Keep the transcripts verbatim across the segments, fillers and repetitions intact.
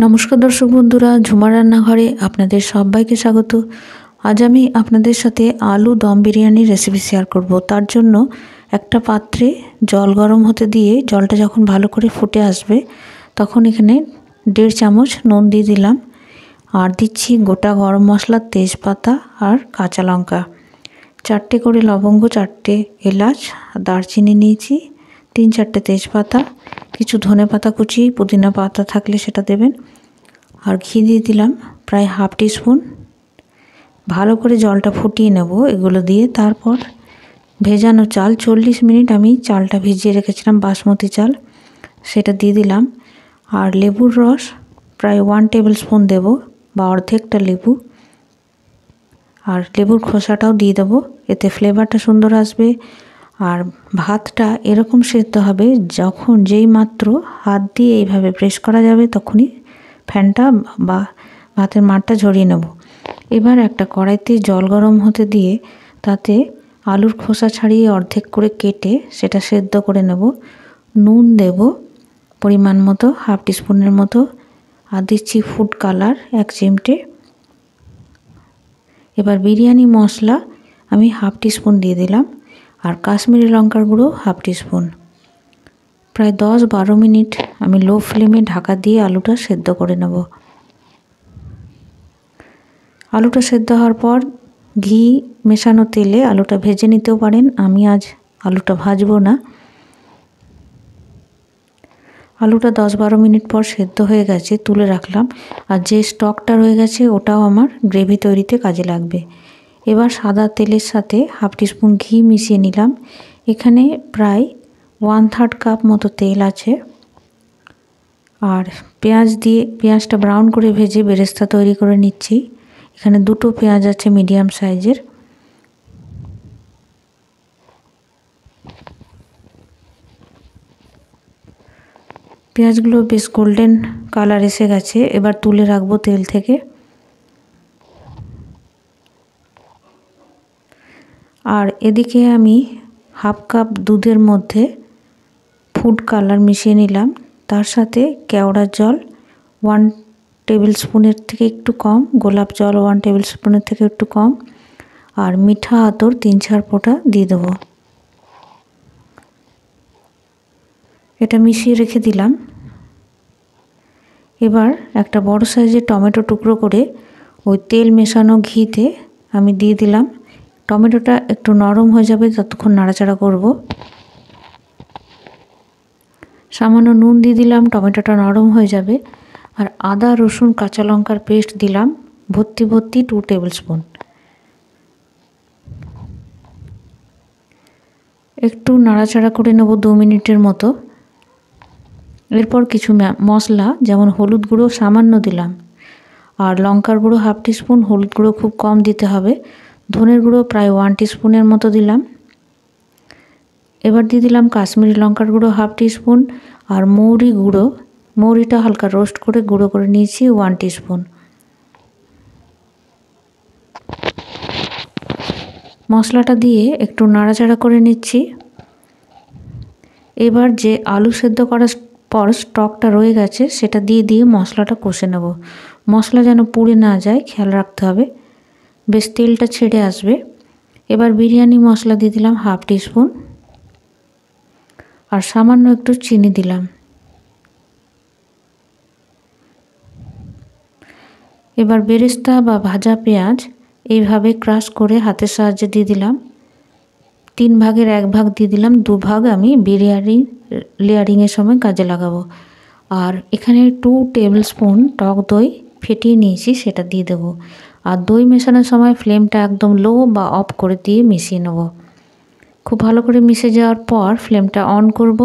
नमस्कार दर्शक बंधुरा झुमार रान्नाघरे आपनादेर सबाइके स्वागत। आज आमि आपनादेर साथे आलू दम बिरियानी रेसिपि शेयर करब। तार जोन्नो एकटा पात्रे जल गरम होते दिए जलटा जखन भालो करे फुटे आसबे तखन एखाने डेढ़ चामच नुन दिए दिलाम आर दिच्छी गोटा गरम मसला तेजपाता आर काँचा लंका चारटे करे लवंग चारटे एलाच दारचिनी नियेछि तीन चारटे तेजपाता किछु धने पाता कुचि पुदिना पाता थाकले सेटा देबेन और घी दिए दिलाम प्राय हाफ टी स्पून। भालो करे जलटा फुटिए नेब एगुलो दिए। तारपर भेजानो चाल चल्लिस मिनट आमि चालटा भिजिए रेखेछिलाम बासमती चाल सेटा दिए दिलाम और लेबुर रस प्राय वन टेबिल स्पून देव बा अर्धेकटा लेबू और लेबुर खोसाटाओ दिए देव। एते फ्लेवरटा सुंदर आसबे और भातटा एरकम सेদ্ধ হবে যখন যেই মাত্র হাত দিয়ে এইভাবে প্রেস করা যাবে তখনই ফ্যানটা বা ভাতের মারটা ঝরিয়ে নেব। এবার একটা কড়াইতে জল গরম হতে দিয়ে তাতে আলুর খোসা ছাড়িয়ে অর্ধেক করে কেটে সেটা সেদ্ধ করে নেব। নুন দেব পরিমাণ মতো হাফ টিস্পুনের মতো আর দিচ্ছি ফুড কালার এক চিমটে। এবার বিরিয়ানি মশলা আমি হাফ টিস্পুন দিয়ে দিলাম और काश्मीरी लंकार गुड़ो हाफ टी स्पून। प्राय दस बारो मिनट आमी लो फ्लेमे ढाका दिए आलूटा सेদ্ধ करे नेब। आलूटा सेদ্ধ होवार पर घी मेशानो तेले आलूटा भेजे नितेओ पारेन। आमी आज आलूटा भाजबो ना। आलूटा दस बारो मिनट पर सेদ্ধ होये गेछे तुले राखलाम और जे स्टकटा रये गेछे ओटाओ आमार ग्रेवी तैरिते काजे लागबे। एबार सादा तेलेर साथे हाफ टीस्पून घी मिशिए निलाम। एखाने प्राय वन थार्ड कप मतो तेल आछे आर पेंयाज दिए पेंयाजटा ब्राउन करे भेजे बेरेस्ता तैरि करे निच्छि। एखाने दुटो पेंयाज आछे मिडियाम साइजेर। पेंयाजगुलो बेश गोल्डेन कालार एसे गेछे एबार तुले राखबो तेल थेके। और एदिके आमी हाफ कप दूधेर मध्य फुड कलर मिशिए निलाम तार साथे केवड़ार जल वन टेबिल स्पूनेर थेके एकटू कम गोलाप जल वन टेबिल स्पूनेर थेके एकटू कम और मिठा आतोर तीन चार फोटा दिए देब। एटा मिशिए रेखे दिलाम। एबार एकटा बड़ साइजेर टमेटो टुकरो करे ओई तेल मेशानो घीते आमी दिए दिलाम। টমেটোটা একটু নরম হয়ে যাবে ততক্ষণ নাড়াচাড়া করব। সামান্য নুন দিয়ে দিলাম টমেটোটা নরম হয়ে যাবে। আর আদা রসুন কাঁচা লঙ্কার পেস্ট দিলাম ভর্তি ভর্তি টু টেবিল স্পুন। একটু নাড়াচাড়া করে নেব দু মিনিটের মতো। এরপর কিছু মশলা যেমন হলুদ গুঁড়ো সামান্য দিলাম আর লঙ্কার গুঁড়ো হাফ টি স্পুন। হলুদ গুঁড়ো খুব কম দিতে হবে। ধনের গুঁড়ো প্রায় ওয়ান টিস্পুনের মতো দিলাম। এবার দিয়ে দিলাম কাশ্মীরি লঙ্কার গুঁড়ো হাফ টিস্পুন আর মৌরি গুঁড়ো মৌরিটা হালকা রোস্ট করে গুঁড়ো করে নিয়েছি ওয়ান টিস্পুন। মশলাটা দিয়ে একটু নাড়াচাড়া করে নিচ্ছি। এবার যে আলু সেদ্ধ করার পর স্টকটা রয়ে গেছে সেটা দিয়ে দিয়ে মশলাটা কষে নেব। মশলা যেন পুড়ে না যায় খেয়াল রাখতে হবে। বেশ তেলটা ছেড়ে আসবে। এবার বিরিয়ানি মশলা দিয়ে দিলাম হাফ টিস্পুন আর সামান্য একটু চিনি দিলাম। এবার বেরেস্তা বা ভাজা পেঁয়াজ এইভাবে ক্রাশ করে হাতের সাহায্যে দিয়ে দিলাম। তিন ভাগের এক ভাগ দিয়ে দিলাম। দু ভাগ আমি বিরিয়ানি লেয়ারিংয়ের সময় কাজে লাগাবো। আর এখানে টু টেবিল স্পুন টক দই ফেটিয়ে নিয়েছি সেটা দিয়ে দেবো। আর দই মেশানোর সময় ফ্লেমটা একদম লো বা অফ করে দিয়ে মিশিয়ে নেব। খুব ভালো করে মিশে যাওয়ার পর ফ্লেমটা অন করব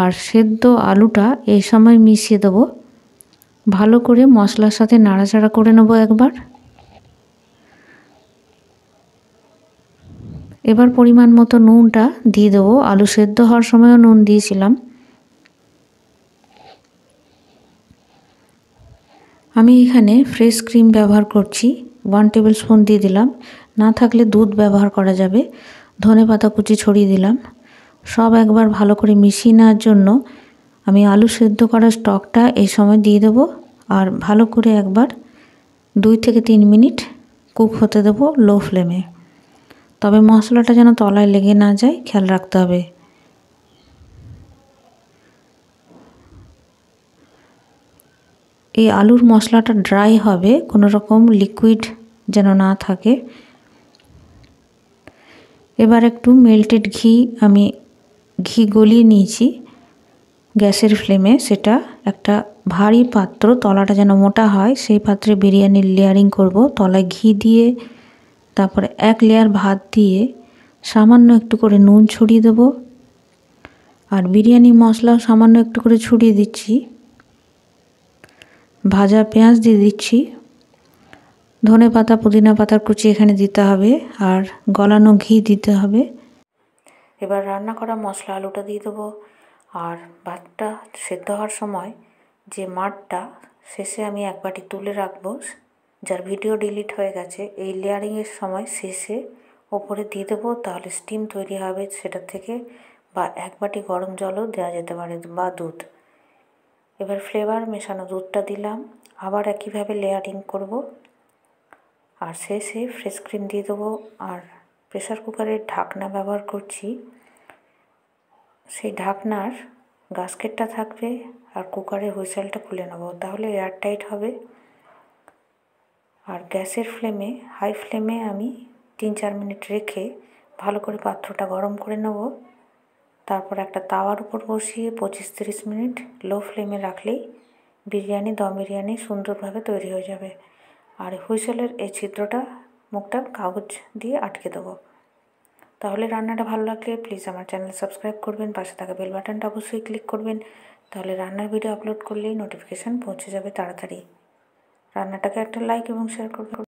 আর সেদ্ধ আলুটা এই সময় মিশিয়ে দেব। ভালো করে মশলার সাথে নাড়াচাড়া করে নেব একবার। এবার পরিমাণ মতো নুনটা দিয়ে দেবো। আলু সেদ্ধ হওয়ার সময়ও নুন দিয়েছিলাম। আমি এখানে ফ্রেশ ক্রিম ব্যবহার করছি ওয়ান টেবিল স্পুন দিয়ে দিলাম। না থাকলে দুধ ব্যবহার করা যাবে। ধনে পাতা কুচি ছড়িয়ে দিলাম। সব একবার ভালো করে মিশিয়ে নেওয়ার জন্য আমি আলু সেদ্ধ করা স্টকটা এই সময় দিয়ে দেবো और भालो करे एक बार दुई थेके तीन मिनट कूक होते देव लो फ्लेमे। तबे मसलाटा जेन तलाय लेगे ना जाए ख्याल रखते हबे। ये आलुर मसलाटा ड्राई हबे, कोनो रकम लिकुइड जेन ना थाके। एबार एकटू मेल्टेड घी आमी घी गलिए नियेछि गैसेर फ्लेमे, सेटा एकटा भारी पात्र तलाटा जेन मोटा हय सेई पात्रे बिरियानिर लेयारिंग करब। तलाय घी दिए तारपर एक लेयार भात दिए सामान्य एकटू करे नुन छड़िए देब और बिरियानि मसला सामान्य एकटू करे छड़िए दिच्छि। भाजा पेंयाज दिए दिच्छि, धने पाता पुदिना पातार कुचि एखाने दिते हबे और गलानो घी दिते हबे। एबार रान्ना करा मसला आलूटा दिए देब और भातटा सिद्ध होवार समय जे माड़टा शेषे आमी एक बाटी तुले राखब, जार भिडियो डिलीट हो गेछे। एई लेयारिंगेर समय शेषे ओपरे दिए देब, ताहले स्टीम तैरि हबे सेटा थेके, बा एक बाटी गरम जलও देওয়া যেতে পারে বা দুধ। এবার ফ্লেভার মেশানো দুধটা দিলাম, আবার একইভাবে লেয়ারিং করব আর শেষে ফ্রেশ ক্রিম দিয়ে দেবো। আর প্রেসার কুকারের ঢাকনা ব্যবহার করছি, সেই ঢাকনার গাস্কেটটা থাকবে আর কুকারের হুইসেলটা খুলে নেব, তাহলে এয়ার টাইট হবে। আর গ্যাসের ফ্লেমে হাই ফ্লেমে আমি তিন চার মিনিট রেখে ভালো করে পাত্রটা গরম করে নেব। তারপর একটা তাওয়ার উপর বসিয়ে পঁচিশ তিরিশ মিনিট লো ফ্লেমে রাখলেই বিরিয়ানি দম বিরিয়ানি সুন্দরভাবে তৈরি হয়ে যাবে। আর হুইসেলের এই ছিদ্রটা মুখটা কাগজ দিয়ে আটকে দেবো। তাহলে রান্নাটা ভালো লাগলে প্লিজ আমার চ্যানেল সাবস্ক্রাইব করবেন, পাশে থাকা বেল বাটনটা অবশ্যই ক্লিক করবেন, তাহলে রান্নার ভিডিও আপলোড করলেই নোটিফিকেশান পৌঁছে যাবে তাড়াতাড়ি। রান্নাটাকে একটা লাইক এবং শেয়ার করবেন।